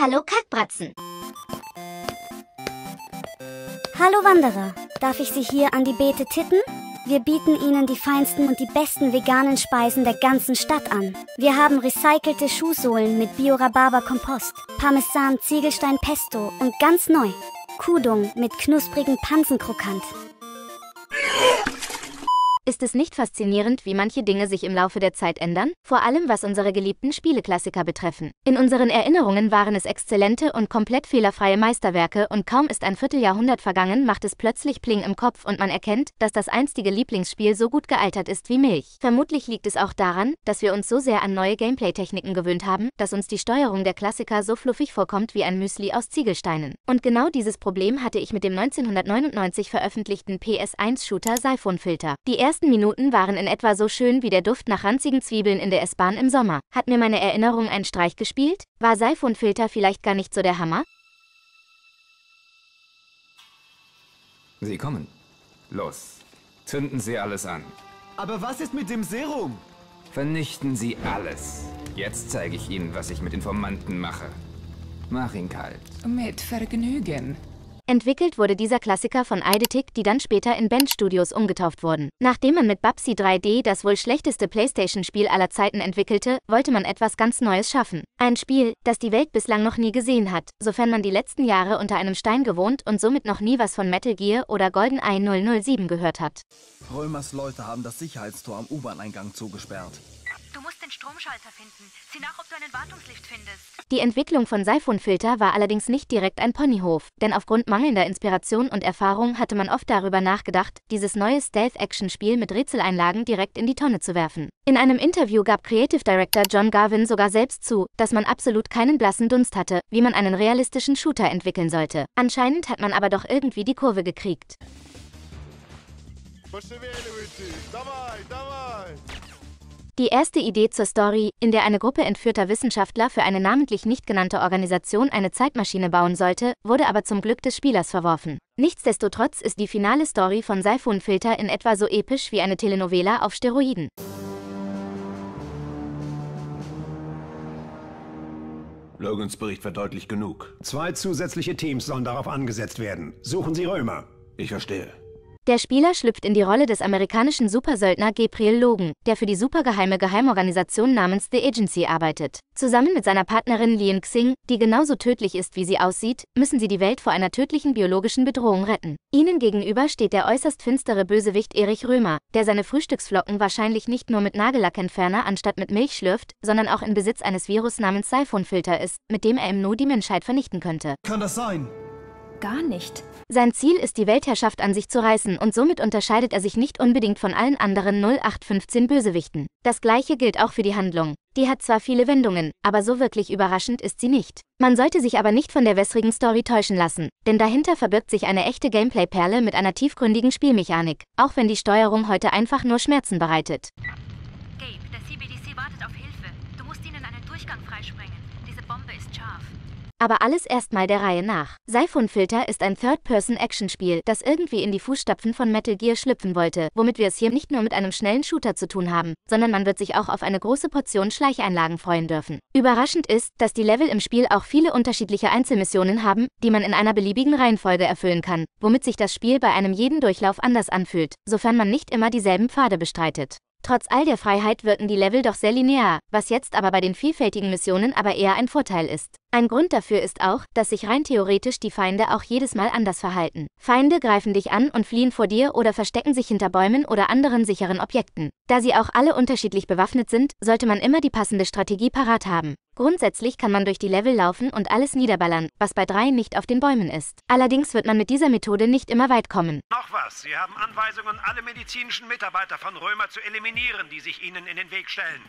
Hallo Kackbratzen. Hallo Wanderer, darf ich Sie hier an die Beete titten? Wir bieten Ihnen die feinsten und die besten veganen Speisen der ganzen Stadt an. Wir haben recycelte Schuhsohlen mit Bio-Rhabarber-Kompost, Parmesan-Ziegelstein-Pesto und ganz neu Kudung mit knusprigen Pansenkrokant. Ist es nicht faszinierend, wie manche Dinge sich im Laufe der Zeit ändern? Vor allem was unsere geliebten Spieleklassiker betreffen. In unseren Erinnerungen waren es exzellente und komplett fehlerfreie Meisterwerke und kaum ist ein Vierteljahrhundert vergangen, macht es plötzlich Pling im Kopf und man erkennt, dass das einstige Lieblingsspiel so gut gealtert ist wie Milch. Vermutlich liegt es auch daran, dass wir uns so sehr an neue Gameplay-Techniken gewöhnt haben, dass uns die Steuerung der Klassiker so fluffig vorkommt wie ein Müsli aus Ziegelsteinen. Und genau dieses Problem hatte ich mit dem 1999 veröffentlichten PS1-Shooter Syphon Filter. Die ersten Minuten waren in etwa so schön wie der Duft nach ranzigen Zwiebeln in der S-Bahn im Sommer. Hat mir meine Erinnerung einen Streich gespielt? War Syphon Filter vielleicht gar nicht so der Hammer? Sie kommen. Los. Zünden Sie alles an. Aber was ist mit dem Serum? Vernichten Sie alles. Jetzt zeige ich Ihnen, was ich mit Informanten mache. Mach ihn kalt. Mit Vergnügen. Entwickelt wurde dieser Klassiker von Eidetic, die dann später in Bend Studios umgetauft wurden. Nachdem man mit Bubsy 3D das wohl schlechteste PlayStation-Spiel aller Zeiten entwickelte, wollte man etwas ganz Neues schaffen. Ein Spiel, das die Welt bislang noch nie gesehen hat, sofern man die letzten Jahre unter einem Stein gewohnt und somit noch nie was von Metal Gear oder GoldenEye 007 gehört hat. Römers Leute haben das Sicherheitstor am U-Bahn-Eingang zugesperrt. Du musst den Stromschalter finden. Sieh nach, ob du einen Wartungslift findest. Die Entwicklung von Syphon Filter war allerdings nicht direkt ein Ponyhof, denn aufgrund mangelnder Inspiration und Erfahrung hatte man oft darüber nachgedacht, dieses neue Stealth-Action-Spiel mit Rätseleinlagen direkt in die Tonne zu werfen. In einem Interview gab Creative Director John Garvin sogar selbst zu, dass man absolut keinen blassen Dunst hatte, wie man einen realistischen Shooter entwickeln sollte. Anscheinend hat man aber doch irgendwie die Kurve gekriegt. Die erste Idee zur Story, in der eine Gruppe entführter Wissenschaftler für eine namentlich nicht genannte Organisation eine Zeitmaschine bauen sollte, wurde aber zum Glück des Spielers verworfen. Nichtsdestotrotz ist die finale Story von Syphon Filter in etwa so episch wie eine Telenovela auf Steroiden. Logans Bericht war deutlich genug. 2 zusätzliche Teams sollen darauf angesetzt werden. Suchen Sie Römer. Ich verstehe. Der Spieler schlüpft in die Rolle des amerikanischen Supersöldner Gabriel Logan, der für die supergeheime Geheimorganisation namens The Agency arbeitet. Zusammen mit seiner Partnerin Lian Xing, die genauso tödlich ist, wie sie aussieht, müssen sie die Welt vor einer tödlichen biologischen Bedrohung retten. Ihnen gegenüber steht der äußerst finstere Bösewicht Erich Römer, der seine Frühstücksflocken wahrscheinlich nicht nur mit Nagellackentferner anstatt mit Milch schlürft, sondern auch in Besitz eines Virus namens Syphon Filter ist, mit dem er im Nu die Menschheit vernichten könnte. Kann das sein? Gar nicht. Sein Ziel ist, die Weltherrschaft an sich zu reißen und somit unterscheidet er sich nicht unbedingt von allen anderen 0815 Bösewichten. Das gleiche gilt auch für die Handlung. Die hat zwar viele Wendungen, aber so wirklich überraschend ist sie nicht. Man sollte sich aber nicht von der wässrigen Story täuschen lassen, denn dahinter verbirgt sich eine echte Gameplay-Perle mit einer tiefgründigen Spielmechanik, auch wenn die Steuerung heute einfach nur Schmerzen bereitet. Gabe, der CBDC wartet auf Hilfe. Du musst ihnen einen Durchgang freisprengen. Diese Bombe ist scharf. Aber alles erstmal der Reihe nach. Syphon Filter ist ein Third-Person-Action-Spiel, das irgendwie in die Fußstapfen von Metal Gear schlüpfen wollte, womit wir es hier nicht nur mit einem schnellen Shooter zu tun haben, sondern man wird sich auch auf eine große Portion Schleicheinlagen freuen dürfen. Überraschend ist, dass die Level im Spiel auch viele unterschiedliche Einzelmissionen haben, die man in einer beliebigen Reihenfolge erfüllen kann, womit sich das Spiel bei einem jeden Durchlauf anders anfühlt, sofern man nicht immer dieselben Pfade bestreitet. Trotz all der Freiheit wirken die Level doch sehr linear, was jetzt aber bei den vielfältigen Missionen aber eher ein Vorteil ist. Ein Grund dafür ist auch, dass sich rein theoretisch die Feinde auch jedes Mal anders verhalten. Feinde greifen dich an und fliehen vor dir oder verstecken sich hinter Bäumen oder anderen sicheren Objekten. Da sie auch alle unterschiedlich bewaffnet sind, sollte man immer die passende Strategie parat haben. Grundsätzlich kann man durch die Level laufen und alles niederballern, was bei 3 nicht auf den Bäumen ist. Allerdings wird man mit dieser Methode nicht immer weit kommen. Noch was, Sie haben Anweisungen, alle medizinischen Mitarbeiter von Römer zu eliminieren, die sich Ihnen in den Weg stellen.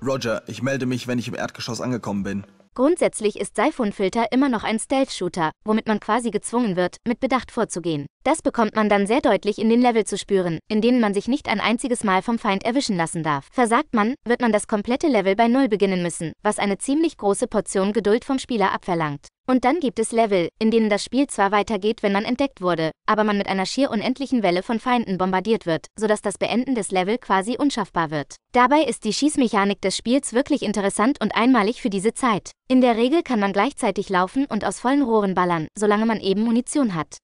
Roger, ich melde mich, wenn ich im Erdgeschoss angekommen bin. Grundsätzlich ist Syphon Filter immer noch ein Stealth-Shooter, womit man quasi gezwungen wird, mit Bedacht vorzugehen. Das bekommt man dann sehr deutlich in den Level zu spüren, in denen man sich nicht ein einziges Mal vom Feind erwischen lassen darf. Versagt man, wird man das komplette Level bei 0 beginnen müssen, was eine ziemlich große Portion Geduld vom Spieler abverlangt. Und dann gibt es Level, in denen das Spiel zwar weitergeht, wenn man entdeckt wurde, aber man mit einer schier unendlichen Welle von Feinden bombardiert wird, sodass das Beenden des Levels quasi unschaffbar wird. Dabei ist die Schießmechanik des Spiels wirklich interessant und einmalig für diese Zeit. In der Regel kann man gleichzeitig laufen und aus vollen Rohren ballern, solange man eben Munition hat.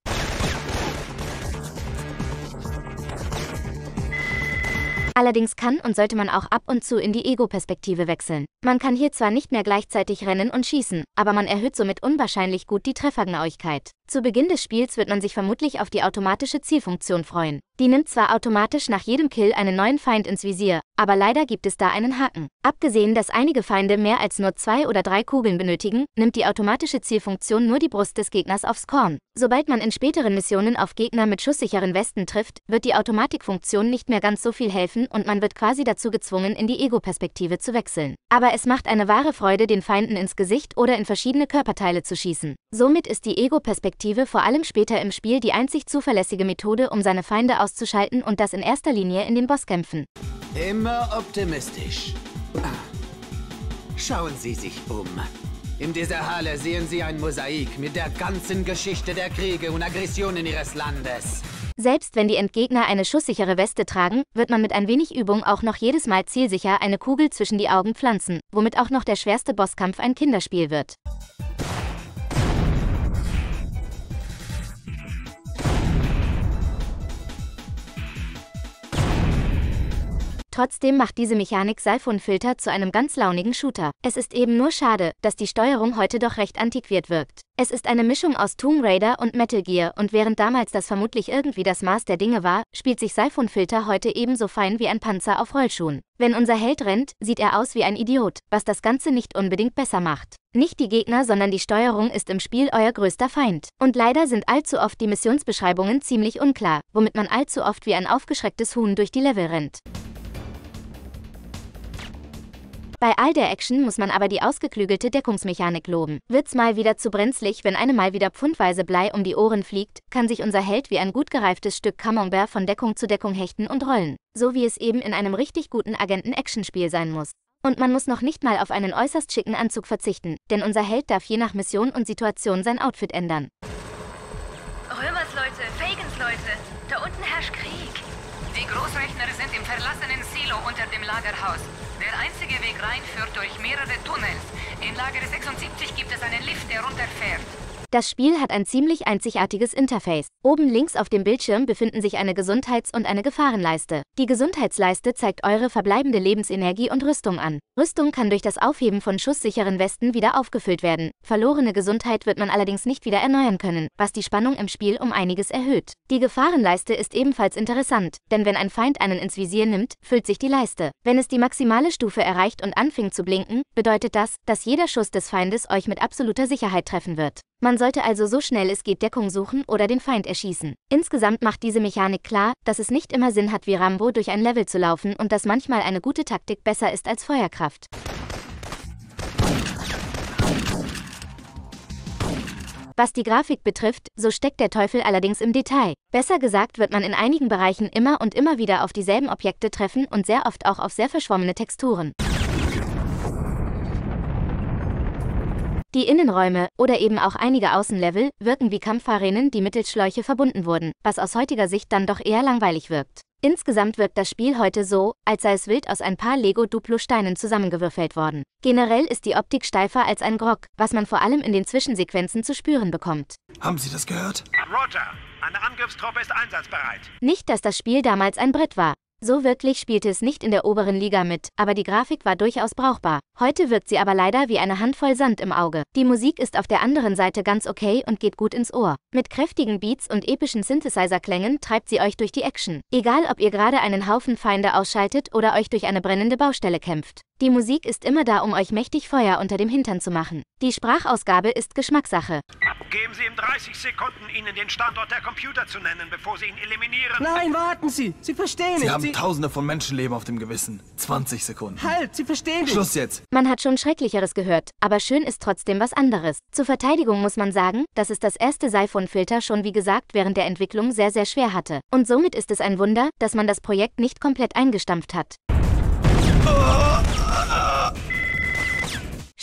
Allerdings kann und sollte man auch ab und zu in die Ego-Perspektive wechseln. Man kann hier zwar nicht mehr gleichzeitig rennen und schießen, aber man erhöht somit unwahrscheinlich gut die Treffergenauigkeit. Zu Beginn des Spiels wird man sich vermutlich auf die automatische Zielfunktion freuen. Die nimmt zwar automatisch nach jedem Kill einen neuen Feind ins Visier, aber leider gibt es da einen Haken. Abgesehen, dass einige Feinde mehr als nur 2 oder 3 Kugeln benötigen, nimmt die automatische Zielfunktion nur die Brust des Gegners aufs Korn. Sobald man in späteren Missionen auf Gegner mit schusssicheren Westen trifft, wird die Automatikfunktion nicht mehr ganz so viel helfen und man wird quasi dazu gezwungen, in die Ego-Perspektive zu wechseln. Aber es macht eine wahre Freude, den Feinden ins Gesicht oder in verschiedene Körperteile zu schießen. Somit ist die Ego-Perspektive vor allem später im Spiel die einzig zuverlässige Methode, um seine Feinde auszuschalten und das in erster Linie in den Bosskämpfen. Immer optimistisch. Schauen Sie sich um. In dieser Halle sehen Sie ein Mosaik mit der ganzen Geschichte der Kriege und Aggressionen Ihres Landes. Selbst wenn die Endgegner eine schusssichere Weste tragen, wird man mit ein wenig Übung auch noch jedes Mal zielsicher eine Kugel zwischen die Augen pflanzen, womit auch noch der schwerste Bosskampf ein Kinderspiel wird. Trotzdem macht diese Mechanik Syphon Filter zu einem ganz launigen Shooter. Es ist eben nur schade, dass die Steuerung heute doch recht antiquiert wirkt. Es ist eine Mischung aus Tomb Raider und Metal Gear und während damals das vermutlich irgendwie das Maß der Dinge war, spielt sich Syphon Filter heute ebenso fein wie ein Panzer auf Rollschuhen. Wenn unser Held rennt, sieht er aus wie ein Idiot, was das Ganze nicht unbedingt besser macht. Nicht die Gegner, sondern die Steuerung ist im Spiel euer größter Feind. Und leider sind allzu oft die Missionsbeschreibungen ziemlich unklar, womit man allzu oft wie ein aufgeschrecktes Huhn durch die Level rennt. Bei all der Action muss man aber die ausgeklügelte Deckungsmechanik loben. Wird's mal wieder zu brenzlig, wenn einem mal wieder pfundweise Blei um die Ohren fliegt, kann sich unser Held wie ein gut gereiftes Stück Camembert von Deckung zu Deckung hechten und rollen. So wie es eben in einem richtig guten Agenten-Action-Spiel sein muss. Und man muss noch nicht mal auf einen äußerst schicken Anzug verzichten, denn unser Held darf je nach Mission und Situation sein Outfit ändern. Römers Leute, Fagans Leute, da unten herrscht Krieg. Die Großrechner sind im verlassenen Silo unter dem Lagerhaus. Der einzige Weg rein führt durch mehrere Tunnels. In Lager 76 gibt es einen Lift, der runterfährt. Das Spiel hat ein ziemlich einzigartiges Interface. Oben links auf dem Bildschirm befinden sich eine Gesundheits- und eine Gefahrenleiste. Die Gesundheitsleiste zeigt eure verbleibende Lebensenergie und Rüstung an. Rüstung kann durch das Aufheben von schusssicheren Westen wieder aufgefüllt werden. Verlorene Gesundheit wird man allerdings nicht wieder erneuern können, was die Spannung im Spiel um einiges erhöht. Die Gefahrenleiste ist ebenfalls interessant, denn wenn ein Feind einen ins Visier nimmt, füllt sich die Leiste. Wenn es die maximale Stufe erreicht und anfing zu blinken, bedeutet das, dass jeder Schuss des Feindes euch mit absoluter Sicherheit treffen wird. Man sollte also so schnell es geht Deckung suchen oder den Feind erschießen. Insgesamt macht diese Mechanik klar, dass es nicht immer Sinn hat, wie Rambo durch ein Level zu laufen und dass manchmal eine gute Taktik besser ist als Feuerkraft. Was die Grafik betrifft, so steckt der Teufel allerdings im Detail. Besser gesagt wird man in einigen Bereichen immer und immer wieder auf dieselben Objekte treffen und sehr oft auch auf sehr verschwommene Texturen. Die Innenräume oder eben auch einige Außenlevel wirken wie Kampfarenen, die mittels Schläuche verbunden wurden, was aus heutiger Sicht dann doch eher langweilig wirkt. Insgesamt wirkt das Spiel heute so, als sei es wild aus ein paar Lego-Duplo-Steinen zusammengewürfelt worden. Generell ist die Optik steifer als ein Grog, was man vor allem in den Zwischensequenzen zu spüren bekommt. Haben Sie das gehört? Roger, eine Angriffstruppe ist einsatzbereit. Nicht, dass das Spiel damals ein Brett war. So wirklich spielte es nicht in der oberen Liga mit, aber die Grafik war durchaus brauchbar. Heute wirkt sie aber leider wie eine Handvoll Sand im Auge. Die Musik ist auf der anderen Seite ganz okay und geht gut ins Ohr. Mit kräftigen Beats und epischen Synthesizer-Klängen treibt sie euch durch die Action. Egal, ob ihr gerade einen Haufen Feinde ausschaltet oder euch durch eine brennende Baustelle kämpft. Die Musik ist immer da, um euch mächtig Feuer unter dem Hintern zu machen. Die Sprachausgabe ist Geschmackssache. Geben Sie in 30 Sekunden, Ihnen den Standort der Computer zu nennen, bevor Sie ihn eliminieren. Nein, warten Sie! Sie verstehen nicht! Sie haben Tausende von Menschenleben auf dem Gewissen. 20 Sekunden. Halt, Sie verstehen nicht! Schluss jetzt! Man hat schon Schrecklicheres gehört, aber schön ist trotzdem was anderes. Zur Verteidigung muss man sagen, dass es das erste Syphon Filter schon, wie gesagt, während der Entwicklung sehr, sehr schwer hatte. Und somit ist es ein Wunder, dass man das Projekt nicht komplett eingestampft hat.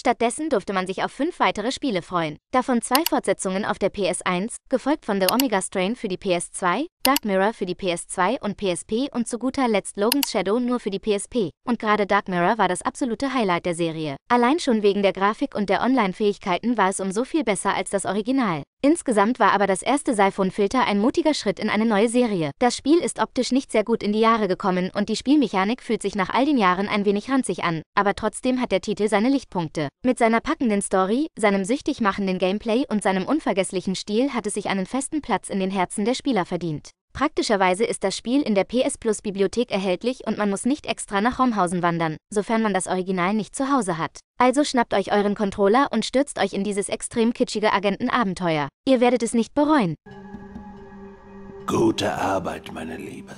Stattdessen durfte man sich auf 5 weitere Spiele freuen, davon 2 Fortsetzungen auf der PS1, gefolgt von The Omega Strain für die PS2, Dark Mirror für die PS2 und PSP und zu guter Letzt Logans Shadow nur für die PSP. Und gerade Dark Mirror war das absolute Highlight der Serie. Allein schon wegen der Grafik und der Online-Fähigkeiten war es um so viel besser als das Original. Insgesamt war aber das erste Syphon Filter ein mutiger Schritt in eine neue Serie. Das Spiel ist optisch nicht sehr gut in die Jahre gekommen und die Spielmechanik fühlt sich nach all den Jahren ein wenig ranzig an, aber trotzdem hat der Titel seine Lichtpunkte. Mit seiner packenden Story, seinem süchtig machenden Gameplay und seinem unvergesslichen Stil hat es sich einen festen Platz in den Herzen der Spieler verdient. Praktischerweise ist das Spiel in der PS Plus Bibliothek erhältlich und man muss nicht extra nach Romhausen wandern, sofern man das Original nicht zu Hause hat. Also schnappt euch euren Controller und stürzt euch in dieses extrem kitschige Agentenabenteuer. Ihr werdet es nicht bereuen. Gute Arbeit, meine Liebe.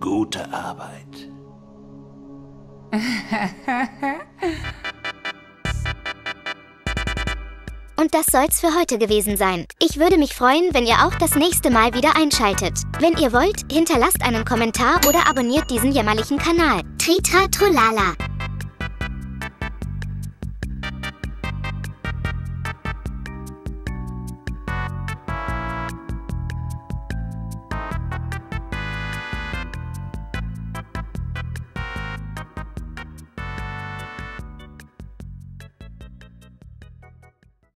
Gute Arbeit. Und das soll's für heute gewesen sein. Ich würde mich freuen, wenn ihr auch das nächste Mal wieder einschaltet. Wenn ihr wollt, hinterlasst einen Kommentar oder abonniert diesen jämmerlichen Kanal. Tritra Trulala.